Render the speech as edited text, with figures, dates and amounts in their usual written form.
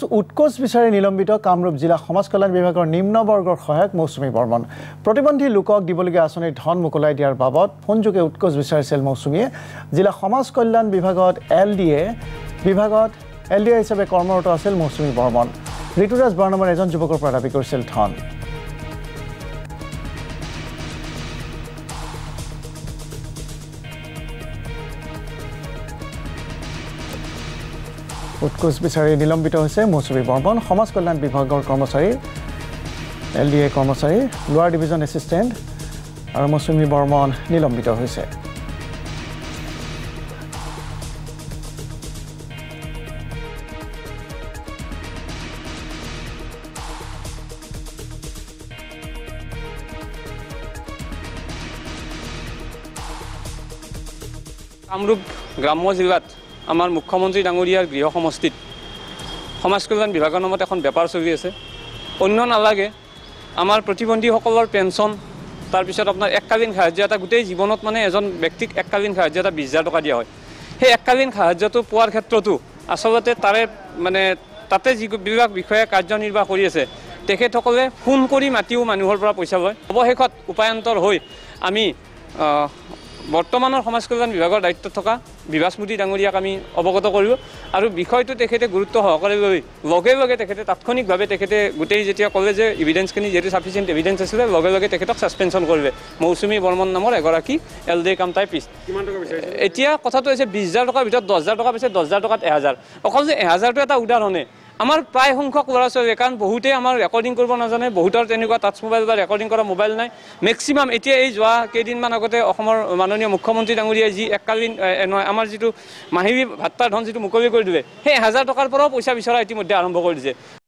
उत्कोच विचारे निलम्बित कामरूप जिला समाज कल्याण विभाग निम्न वर्गर सहायक मौसुमी बर्मन प्रतिबंधी लोकक दिबलगिया आँचनी धन मोकलाई दियार बाबद फोनजोगे उत्कोच विचारिছিল मौसुमीये जिला समाज कल्याण विभाग एल डि ए हिसाबे कर्मरत आछिल मौसुमी बर्मन। ऋतुराज वर्णम एजन युवकर पर दाबी करिছিল धन। उत्कोच विचारि निलम्बित मौसुमी बर्मन समाज कल्याण विभाग कर्मचारी एल डि ए कर्मचारी लोअर डिविजन एसिस्टेंट और मौसुमी बर्मन निलम्बित। कामरूप ग्राम्य जिलात आमार मुख्यमंत्री डांगुरियार गृह समस्थित समाज कल्याण विभाग नाम एन बेपार चलि आछे। अन्य नालागे आमार प्रतिबंधी सकलर पेन्शन तार पिছত आपनार एककालीन सहाय्य एटा गोटेई जीवनत माने एजन व्यक्तिक एककालीन सहाय्य एटा 20,000 टका दिया हय। हेइ एककालीन सहाय्यटो पोवार क्षेत्रतो आसलते तारे माने ताते जिबिभाग विषये कार्यनिर्वाह करि आछे तेखेतসকলে फोन करि मातिओ मानुहर পৰা পইচা লয়। অৱশেষত উপায়ন্তৰ হৈ আমি बर्तमान समाज कल्याण विभाग दायित्व थका विभास्मृति डांगरियाक अवगत कर विषय तो गुरुत्व सहकारे तात्क्षणिक भाव गोटे जैसे कले जो इविडेन्सखिनि जी साफिसियेन्ट एविडेन्स आगे सस्पेन्शन कर मौसुमी बर्मन नाम एगराकी एल डि ए कम टाइपिस्ट। एतिया कथाटो आछे 20,000 टकार भितर 10,000 टका पाइछे 10,000 टकात 1,000 अकल जे 1,000 तो एटा उदाहरणे आमार प्राय संख्यक लड़ा छाली कारण बहुते आमार रेकर्डिंग करब नाजाने बहुतर तेनुका टाच मोबाइल बा रेकर्डिंग करा मोबाइल नाई मैक्सिमाम एतिया ए जोआ केदिनमान आगते अखमर माननीय मुख्यमंत्री डांगरिया जी एककालीन आमार जी माहिली भात्तार धन जी मुकबली कर दिले 1,000 टकार पर पैसा विचरा इतिमध्ये आरम्भ कर दिले।